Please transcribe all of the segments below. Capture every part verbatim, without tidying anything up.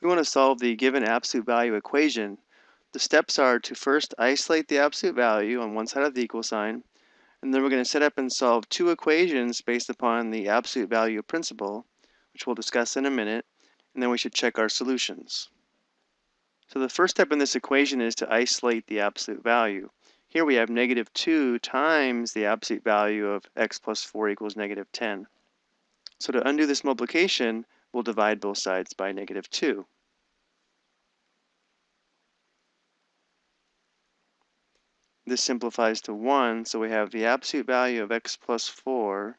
we want to solve the given absolute value equation. The steps are to first isolate the absolute value on one side of the equal sign, and then we're going to set up and solve two equations based upon the absolute value principle, which we'll discuss in a minute, and then we should check our solutions. So the first step in this equation is to isolate the absolute value. Here we have negative two times the absolute value of x plus four equals negative ten. So to undo this multiplication, we'll divide both sides by negative two. This simplifies to one, so we have the absolute value of x plus four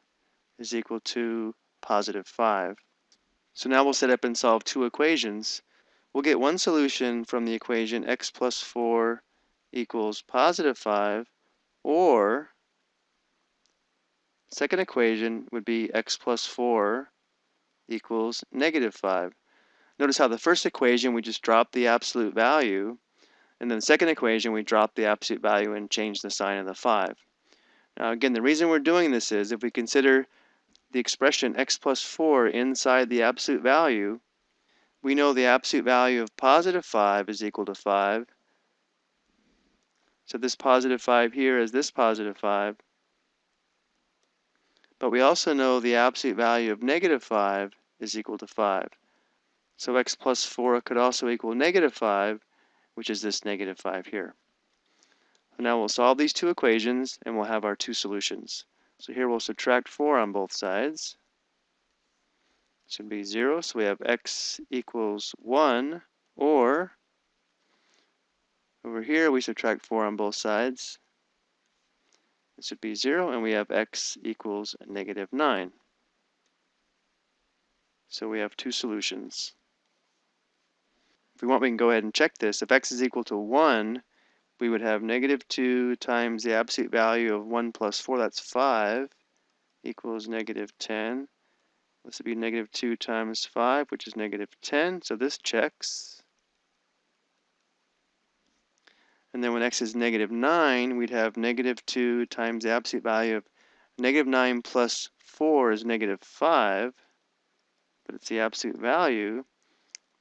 is equal to positive five. So now we'll set up and solve two equations. We'll get one solution from the equation x plus four equals positive five, or second equation would be x plus four equals negative five. Notice how the first equation we just dropped the absolute value, and then the second equation we drop the absolute value and change the sign of the five. Now again, the reason we're doing this is if we consider the expression x plus four inside the absolute value, we know the absolute value of positive five is equal to five. So this positive five here is this positive five. But we also know the absolute value of negative five is equal to five. So x plus four could also equal negative five, which is this negative five here. So now we'll solve these two equations and we'll have our two solutions. So here we'll subtract four on both sides. It should be zero, so we have x equals one, or over here we subtract four on both sides. It should be zero, and we have x equals negative nine. So we have two solutions. If we want, we can go ahead and check this. If x is equal to one, we would have negative two times the absolute value of one plus four, that's five, equals negative ten. This would be negative two times five, which is negative ten, so this checks. And then when x is negative nine, we'd have negative two times the absolute value of negative nine plus four is negative five, but it's the absolute value.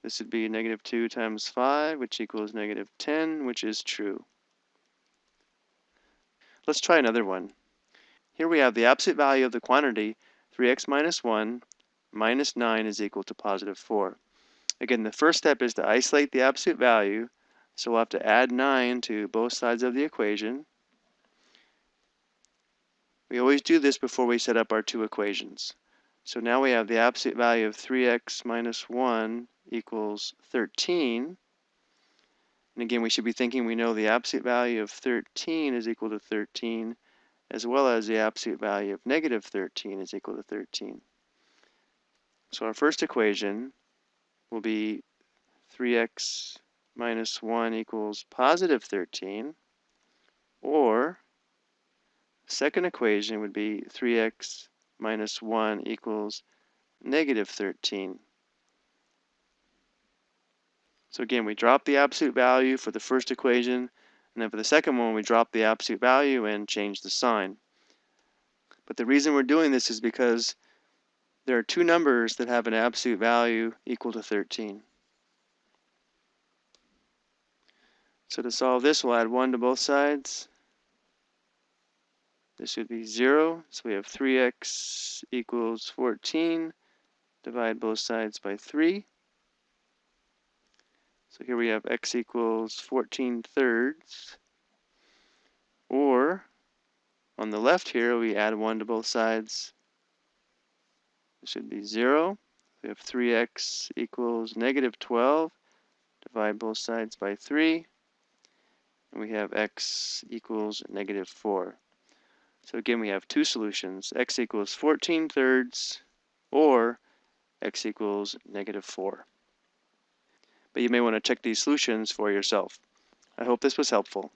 This would be negative two times five, which equals negative ten, which is true. Let's try another one. Here we have the absolute value of the quantity three x minus one minus nine is equal to positive four. Again, the first step is to isolate the absolute value, so we'll have to add nine to both sides of the equation. We always do this before we set up our two equations. So now we have the absolute value of three x minus one equals thirteen. And again, we should be thinking we know the absolute value of thirteen is equal to thirteen, as well as the absolute value of negative thirteen is equal to thirteen. So our first equation will be three x minus one equals positive thirteen, or second equation would be three x minus one equals negative thirteen. So again, we drop the absolute value for the first equation, and then for the second one, we drop the absolute value and change the sign. But the reason we're doing this is because there are two numbers that have an absolute value equal to thirteen. So to solve this, we'll add one to both sides. This would be zero, so we have three x equals fourteen. Divide both sides by three. So here we have x equals fourteen thirds. Or, on the left here, we add one to both sides. This should be zero. We have three x equals negative twelve. Divide both sides by three. And we have x equals negative four. So again, we have two solutions, x equals fourteen thirds, or x equals negative four. But you may want to check these solutions for yourself. I hope this was helpful.